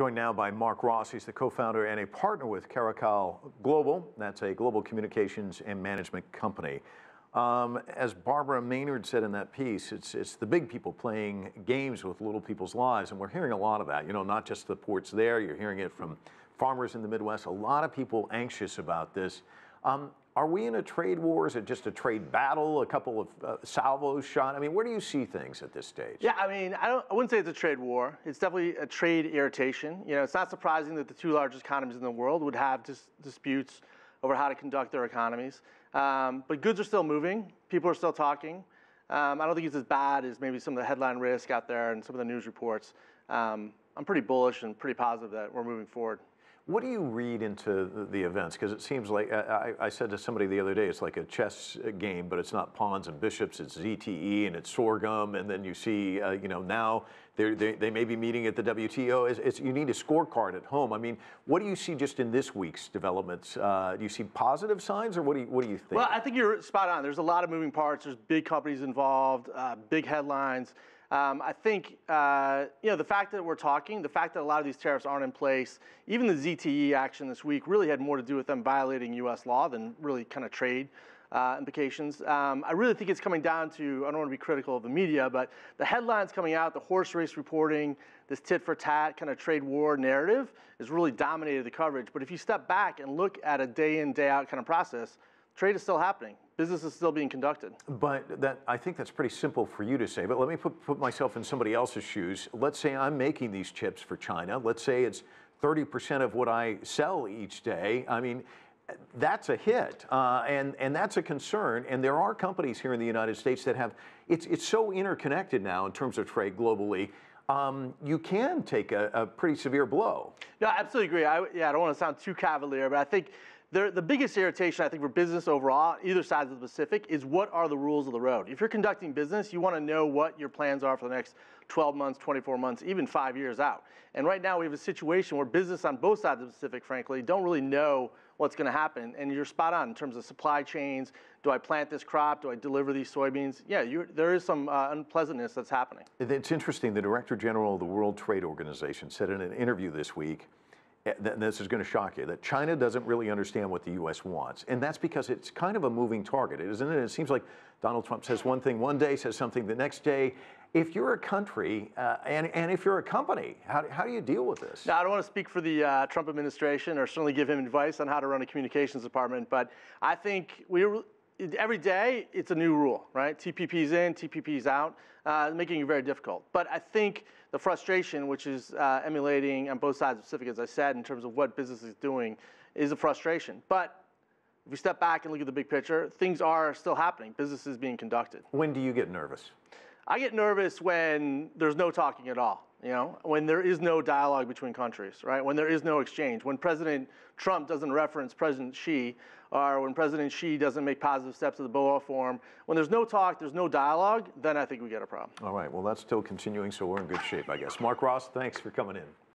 Joined now by Marc Ross. He's the co-founder and a partner with Caracal Global. That's a global communications and management company. As Barbara Maynard said in that piece, it's the big people playing games with little people's lives, and we're hearing a lot of that. You know, not just the ports there, you're hearing it from farmers in the Midwest. A lot of people anxious about this. Are we in a trade war? Is it just a trade battle? A couple of salvos shot? I mean, where do you see things at this stage? Yeah, I mean, I wouldn't say it's a trade war. It's definitely a trade irritation. You know, it's not surprising that the two largest economies in the world would have disputes over how to conduct their economies. But goods are still moving. People are still talking. I don't think it's as bad as maybe some of the headline risk out there and some of the news reports. I'm pretty bullish and pretty positive that we're moving forward. What do you read into the events? Because it seems like, I said to somebody the other day, it's like a chess game, but it's not pawns and bishops, it's ZTE and it's sorghum, and then you see, you know, now they may be meeting at the WTO. You need a scorecard at home. I mean, what do you see just in this week's developments? Do you see positive signs, or what do you think? Well, I think you're spot on. There's a lot of moving parts. There's big companies involved, big headlines. I think, you know, the fact that we're talking, the fact that a lot of these tariffs aren't in place, even the ZTE action this week really had more to do with them violating U.S. law than really kind of trade implications. I really think it's coming down to, I don't want to be critical of the media, but the headlines coming out, the horse race reporting, this tit for tat kind of trade war narrative has really dominated the coverage. But if you step back and look at a day in, day out kind of process, trade is still happening. Business is still being conducted. But I think that's pretty simple for you to say, but let me put myself in somebody else's shoes. Let's say I'm making these chips for China. Let's say it's 30% of what I sell each day. I mean, that's a hit, and that's a concern. And there are companies here in the United States that have, it's so interconnected now in terms of trade globally, you can take a pretty severe blow. No, I absolutely agree. I don't want to sound too cavalier, but I think the biggest irritation, I think, for business overall, either side of the Pacific, is what are the rules of the road? If you're conducting business, you want to know what your plans are for the next 12 months, 24 months, even 5 years out. And right now we have a situation where business on both sides of the Pacific, frankly, don't really know what's going to happen. And you're spot on in terms of supply chains. Do I plant this crop? Do I deliver these soybeans? Yeah, there is some unpleasantness that's happening. It's interesting. The Director General of the World Trade Organization said in an interview this week, this is going to shock you, that China doesn't really understand what the U.S. wants. And that's because it's kind of a moving target, isn't it? It seems like Donald Trump says one thing one day, says something the next day. If you're a country and if you're a company, how do you deal with this? Now, I don't want to speak for the Trump administration or certainly give him advice on how to run a communications department, but I think every day it's a new rule, right? TPP's in, TPP's out, making it very difficult. But I think the frustration, which is emulating on both sides of the Pacific, as I said, in terms of what business is doing, is a frustration. But if we step back and look at the big picture, things are still happening. Business is being conducted. When do you get nervous? I get nervous when there's no talking at all, you know, when there is no dialogue between countries, right? When there is no exchange, when President Trump doesn't reference President Xi, or when President Xi doesn't make positive steps to the Boao forum, when there's no talk, there's no dialogue, then I think we get a problem. All right, well, that's still continuing, so we're in good shape, I guess. Marc Ross, thanks for coming in.